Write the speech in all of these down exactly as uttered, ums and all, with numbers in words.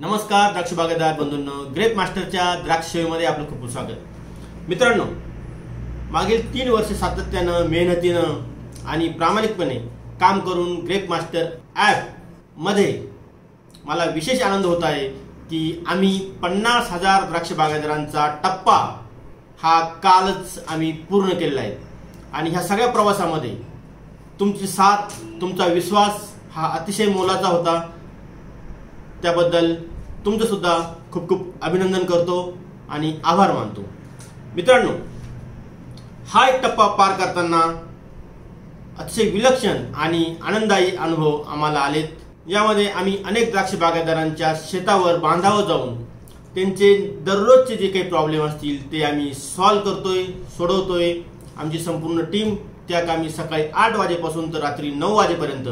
नमस्कार द्राक्ष बागायतदार बंधूंनो, ग्रेप मास्टरच्या द्राक्ष सेवेमध्ये आपलं खूप स्वागत। मित्रांनो, मागील तीन वर्ष सातत्याने मेहनतीने आणि प्रामाणिकपणे काम करून ग्रेप मास्टर ॲप मध्ये मला विशेष आनंद होत आहे की आम्ही पन्नास हजार द्राक्ष बागायतदारांचा टप्पा हा कालच आम्ही पूर्ण केलेला आहे आणि ह्या सगळ्या प्रवासामध्ये तुमची साथ, तुमचा विश्वास हा अतिशय मोलाचा होता। त्याबद्दल तुमचं सुद्धा खूप खूप अभिनंदन करतो आणि आभार मानतो। मित्रांनो, हा एक टप्पा पार करताना अतिशय विलक्षण आणि आनंददायी अनुभव आम्हाला आलेत। यामध्ये आम्ही अनेक द्राक्ष बागायतदारांच्या शेतावर बांधावर जाऊन त्यांचे दररोजचे जे काही प्रॉब्लेम असतील ते आम्ही सॉल्व्ह करतोय, सोडवतोय। आमची संपूर्ण टीम त्या कामी सकाळी आठ वाजेपासून तर रात्री नऊ वाजेपर्यंत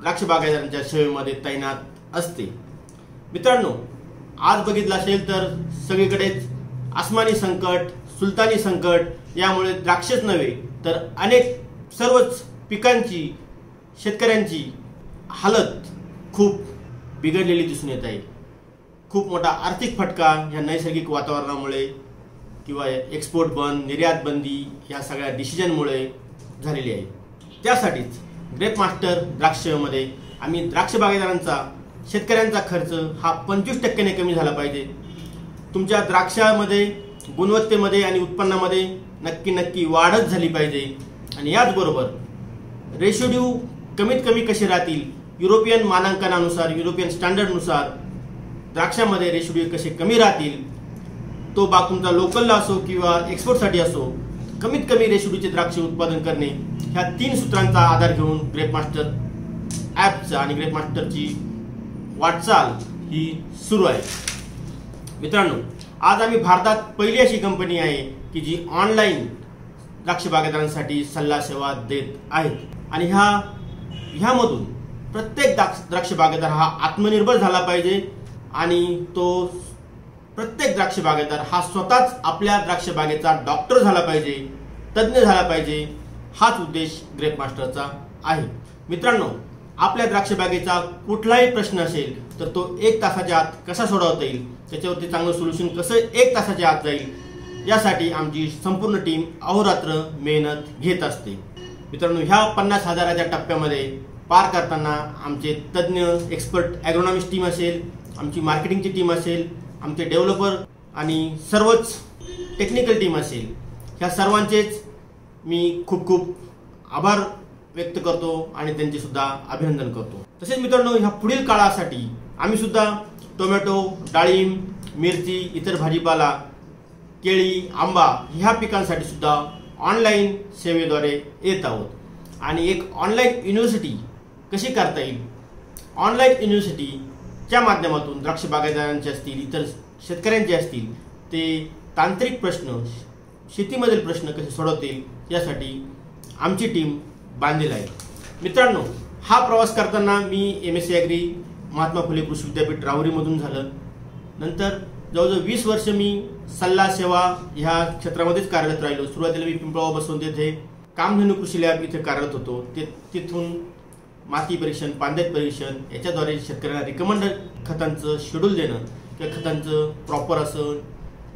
द्राक्ष बागायतदारांच्या सेवेमध्ये तैनात असते। मित्रांनो, आज बघितलं असेल तर सगळीकडेच आसमानी संकट, सुलतानी संकट, यामुळे द्राक्षच नव्हे तर अनेक सर्वच पिकांची, शेतकऱ्यांची हालत खूप बिघडलेली दिसून येत आहे। खूप मोठा आर्थिक फटका या नैसर्गिक वातावरणामुळे किंवा एक्सपोर्ट बंद, निर्यात बंदी या सगळ्या डिसिजनमुळे झालेली आहे। त्यासाठीच ग्रेप मास्टर द्राक्ष सेवेमध्ये आम्ही द्राक्ष बागायतदारांचा, शेतकऱ्यांचा खर्च हा पंचवीस टक्क्याने कमी झाला पाहिजे। तुमच्या द्राक्षामध्ये, गुणवत्तेमध्ये आणि उत्पन्नामध्ये नक्की नक्की वाढच झाली पाहिजे आणि याचबरोबर रेशोड्यू कमीत कमी कसे राहतील, युरोपियन मानांकनानुसार, युरोपियन स्टँडर्डनुसार द्राक्षामध्ये रेशोड्यू कसे कमी राहतील, तो बाग तुमचा लोकलला असो किंवा एक्सपोर्टसाठी असो, कमीत कमी रेशोड्यूचे द्राक्ष उत्पादन करणे ह्या तीन सूत्रांचा आधार घेऊन ग्रेप मास्टर ॲपचा आणि ग्रेप मास्टरची वाटचाल ही सुरू आहे। मित्रांनो, आज आम्ही भारतात पहिली अशी कंपनी आहे की जी ऑनलाईन द्राक्ष बागायतदारांसाठी सल्ला सेवा देत आहे आणि ह्या ह्यामधून प्रत्येक द्राक्ष बागायतदार हा आत्मनिर्भर झाला पाहिजे आणि तो प्रत्येक द्राक्ष बागायतदार हा स्वतःच आपल्या द्राक्ष बागेचा डॉक्टर झाला पाहिजे, तज्ज्ञ झाला पाहिजे। हाच उद्देश ग्रेप मास्टरचा आहे। मित्रांनो, आपल्या द्राक्ष बागेचा कुठलाही प्रश्न असेल तर तो एक तासाच्या आत कसा सोडवता येईल, त्याच्यावरती चांगलं सोल्युशन कसं एक तासाच्या आत जाईल, यासाठी आमची संपूर्ण टीम अहोरात्र मेहनत घेत असते। मित्रांनो, ह्या पन्नास हजाराच्या टप्प्यामध्ये पार करताना आमचे तज्ज्ञ एक्सपर्ट ॲग्रोनॉमिस्ट टीम असेल, आमची मार्केटिंगची टीम असेल, आमचे डेव्हलपर आणि सर्वच टेक्निकल टीम असेल, ह्या सर्वांचेच मी खूप खूप आभार व्यक्त करतो आणि त्यांचे सुद्धा अभिनंदन करतो। तसेच मित्रांनो, ह्या पुढील काळासाठी आम्ही सुद्धा टोमॅटो, डाळिंब, मिरची, इतर भाजीपाला, केळी, आंबा ह्या पिकांसाठी सुद्धा ऑनलाईन सेवेद्वारे येत आहोत आणि एक ऑनलाईन युनिव्हर्सिटी कशी करता येईल, ऑनलाईन युनिव्हर्सिटीच्या माध्यमातून द्राक्ष बागायतदारांचे असतील, इतर शेतकऱ्यांचे असतील ते तांत्रिक प्रश्न, शेतीमधील प्रश्न कसे सोडवतील यासाठी आमची टीम बांधलेला आहे। मित्रांनो, हा प्रवास करताना मी M S C agri Mahatma Phule Krishi Vidyapeeth राहुरीमधून झालं, नंतर जवळजवळ वीस वर्ष मी सल्ला सेवा ह्या क्षेत्रामध्येच कार्यरत राहिलो। सुरुवातीला मी पिंपळावर बसून तेथे कामधेनू कृषी लॅब इथे कार्यरत होतो, ते तिथून माती परीक्षण, पांदट परीक्षण याच्याद्वारे शेतकऱ्यांना रिकमेंड खतांचं शेड्यूल देणं किंवा खतांचं प्रॉपर असं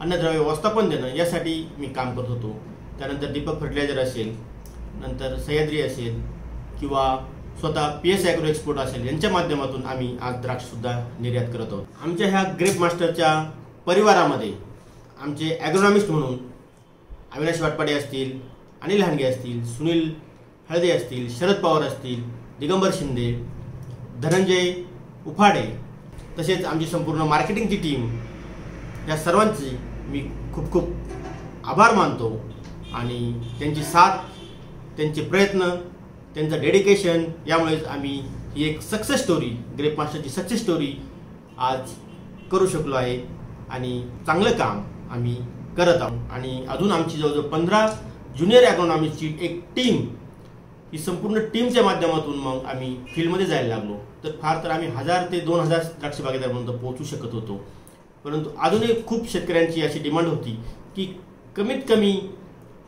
अन्नद्रव्य व्यवस्थापन देणं यासाठी मी काम करत होतो। त्यानंतर दीपक फर्टिलाइजर असेल, नंतर सह्याद्री असेल किंवा स्वतः पीएस एग्रो एक्सपोर्ट असेल यांच्या माध्यमातून आम्ही आज द्राक्षसुद्धा निर्यात करत आहोत। आमच्या ह्या ग्रेप मास्टरच्या परिवारामध्ये आमचे ॲग्रोनॉमिस्ट म्हणून अविनाश वडपडे असतील, अनिल हांगे असतील, सुनील हळे असतील, शरद पवार असतील, दिगंबर शिंदे, धरंजय उफाडे, तसेच आमची संपूर्ण मार्केटिंगची टीम, या सर्वांची मी खूप खूप आभार मानतो आणि त्यांची साथ, त्यांचे प्रयत्न, त्यांचं डेडिकेशन यामुळेच आम्ही ही एक सक्सेस स्टोरी, ग्रेप मास्टरची सक्सेस स्टोरी आज करू शकलो आहे आणि चांगलं काम आम्ही करत आहोत। आणि अजून आमची जवळजवळ पंधरा ज्युनियर ॲग्रोनॉमिस्टची एक टीम, ही संपूर्ण टीमच्या माध्यमातून मग आम्ही फील्डमध्ये जायला लागलो। तर फार तर आम्ही हजार ते दोन हजार द्राक्ष बागायतदारांपर्यंत पोहोचू शकत होतो, परंतु अजूनही खूप शेतकऱ्यांची अशी डिमांड होती की कमीत कमी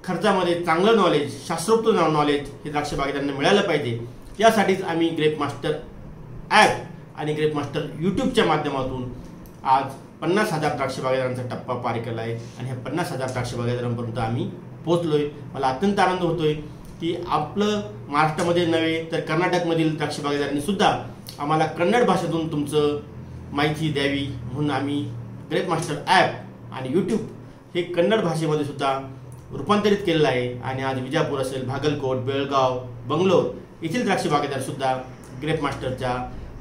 खर्चामध्ये चांगलं नॉलेज, शास्त्रोक्त नॉलेज हे द्राक्ष बागायतदारांना मिळालं पाहिजे। यासाठीच आम्ही ग्रेप मास्टर ॲप आणि ग्रेप मास्टर यूट्यूबच्या माध्यमातून आज पन्नास हजार द्राक्ष बागायतदारांचा टप्पा पार केला आहे आणि हे पन्नास हजार द्राक्ष बागायतदारांपर्यंत आम्ही पोहोचलोय। मला अत्यंत आनंद होतोय की आपलं महाराष्ट्रामध्ये नव्हे तर कर्नाटकमधील द्राक्ष बागायतदारांनी सुद्धा आम्हाला कन्नड भाषेतून तुमचं माहिती द्यावी म्हणून आम्ही ग्रेप मास्टर ॲप आणि यूट्यूब हे कन्नड भाषेमध्ये सुद्धा रूपांतरित केलेलं आहे आणि आज विजापूर असेल, भागलकोट, बेळगाव, बंगलोर येथील द्राक्ष बागायतदार सुद्धा ग्रेप मास्टरच्या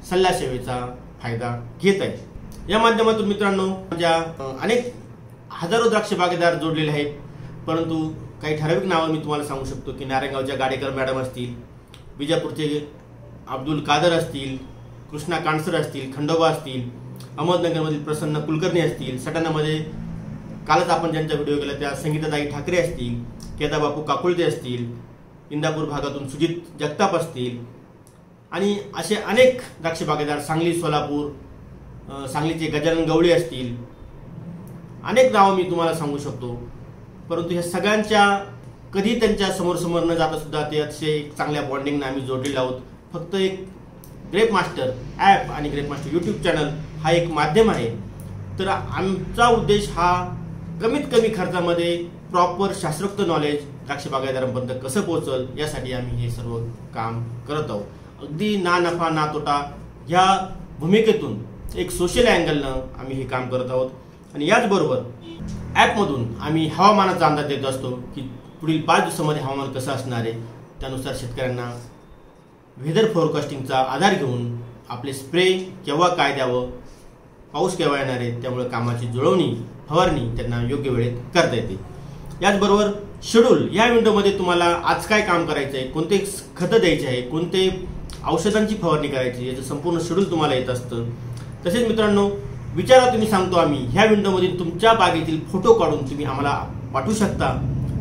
सल्ला सेवेचा फायदा घेत आहेत। या माध्यमातून मित्रांनो माझ्या अनेक हजारो द्राक्ष बागायतदार जोडलेले आहेत, परंतु काही ठराविक नावं मी तुम्हाला सांगू शकतो की नारायणगावच्या गाड़ेकर मॅडम असतील, विजापूरचे अब्दुल कादर असतील, कृष्णा काणसर असतील, खंडोबा असतील, अहमदनगरमधील प्रसन्न कुलकर्णी असतील, सटाणामध्ये कालच आपण ज्यांचा व्हिडिओ केला त्या संगीत दाई ठाकरे असतील, केताबापू काकुळजे असतील, इंदापूर भागातून सुजित जगताप असतील आणि असे अनेक द्राक्ष बागायतदार, सांगली, सोलापूर, सांगलीचे गजानन गवळी असतील, अनेक नावं मी तुम्हाला सांगू शकतो। परंतु ह्या सगळ्यांच्या कधी त्यांच्या समोरसमोर न जाता सुद्धा ते अतिशय चांगल्या बॉन्डिंगने आम्ही जोडलेले आहोत। फक्त एक ग्रेप मास्टर ॲप आणि ग्रेप मास्टर यूट्यूब चॅनल हा एक माध्यम आहे, तर आमचा उद्देश हा कमीत कमी खर्चामध्ये प्रॉपर शास्त्रोक्त नॉलेज द्राक्ष बागायतदारांपर्यंत कसं पोहोचल यासाठी आम्ही हे सर्व काम करत आहोत। अगदी ना नफा ना तोटा या भूमिकेतून एक सोशल अँगलनं आम्ही हे काम करत आहोत आणि याचबरोबर ॲपमधून आम्ही हवामानाचा अंदाज देत असतो की पुढील पाच दिवसामध्ये हवामान कसं असणार आहे, त्यानुसार शेतकऱ्यांना वेदर फोरकास्टिंगचा आधार घेऊन आपले स्प्रे केव्हा काय द्यावं, पाऊस केव्हा येणार आहे, त्यामुळे कामाची जुळवणी, फवारणी त्यांना योग्य वेळेत करता येते। याचबरोबर शेड्यूल या विंडोमध्ये तुम्हाला आज काय काम करायचं आहे, कोणते खतं द्यायचे आहे, कोणते औषधांची फवारणी करायची, याचं संपूर्ण शेड्यूल तुम्हाला येत असतं। तसेच मित्रांनो विचारा तुम्ही सांगतो आम्ही ह्या विंडोमध्ये तुमच्या बागेतील फोटो काढून तुम्ही आम्हाला पाठवू शकता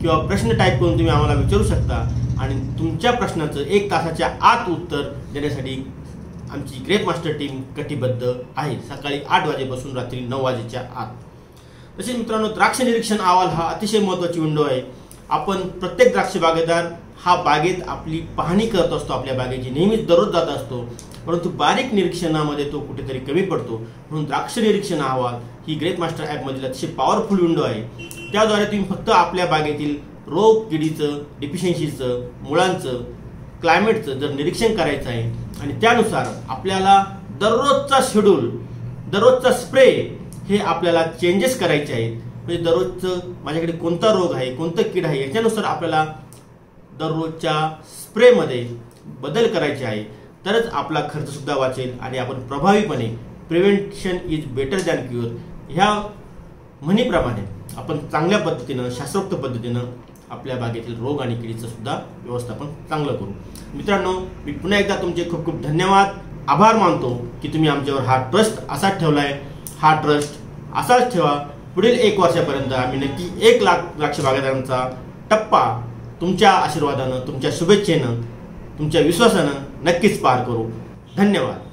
किंवा प्रश्न टाईप करून तुम्ही आम्हाला विचारू शकता आणि तुमच्या प्रश्नाचं एक तासाच्या आत उत्तर देण्यासाठी आमची ग्रेप मास्टर टीम कटिबद्ध आहे, सकाळी आठ वाजेपासून रात्री नऊ वाजेच्या आत। तसेच मित्रांनो द्राक्ष निरीक्षण अहवाल हा अतिशय महत्त्वाची विंडो आहे। आपण प्रत्येक द्राक्ष बागायतदार हा बागेत आपली पाहणी करत असतो, आपल्या बागेची नेहमीच दररोज जात असतो, परंतु बारीक निरीक्षणामध्ये तो कुठेतरी कमी पडतो। म्हणून द्राक्ष निरीक्षण अहवाल ही ग्रेप मास्टर ॲपमधील अतिशय पॉवरफुल विंडो आहे, त्याद्वारे तुम्ही फक्त आपल्या बागेतील रोग, किडीचं, डिफिशियन्सीचं, मुळांचं, क्लायमेटचं जर निरीक्षण करायचं आहे आणि त्यानुसार आपल्याला दररोजचा शेड्यूल, दररोजचा स्प्रे हे आपल्याला चेंजेस करायचे आहेत। म्हणजे दररोजचं माझ्याकडे कोणता रोग आहे, कोणतं कीड आहे याच्यानुसार आपल्याला दररोजच्या स्प्रेमध्ये बदल करायचे आहे, तरच आपला खर्चसुद्धा वाचेल आणि आपण प्रभावीपणे prevention is better than cure ह्या म्हणीप्रमाणे आपण चांगल्या पद्धतीनं, शास्त्रोक्त पद्धतीनं आपल्या बागेतील रोग आणि किडीचं सुद्धा व्यवस्थापन चांगलं करू। मित्रांनो मी पुन्हा एकदा तुमचे खूप खूप धन्यवाद, आभार मानतो की तुम्ही आमच्यावर हा ट्रस्ट असाच ठेवला आहे। हा ट्रस्ट असाच ठेवा, पुढील एक वर्षापर्यंत आम्ही नक्की एक लाख द्राक्ष बागायतदारांचा टप्पा तुमच्या आशीर्वादानं, तुमच्या शुभेच्छेनं, तुमच्या विश्वासानं नक्कीच पार करू। धन्यवाद।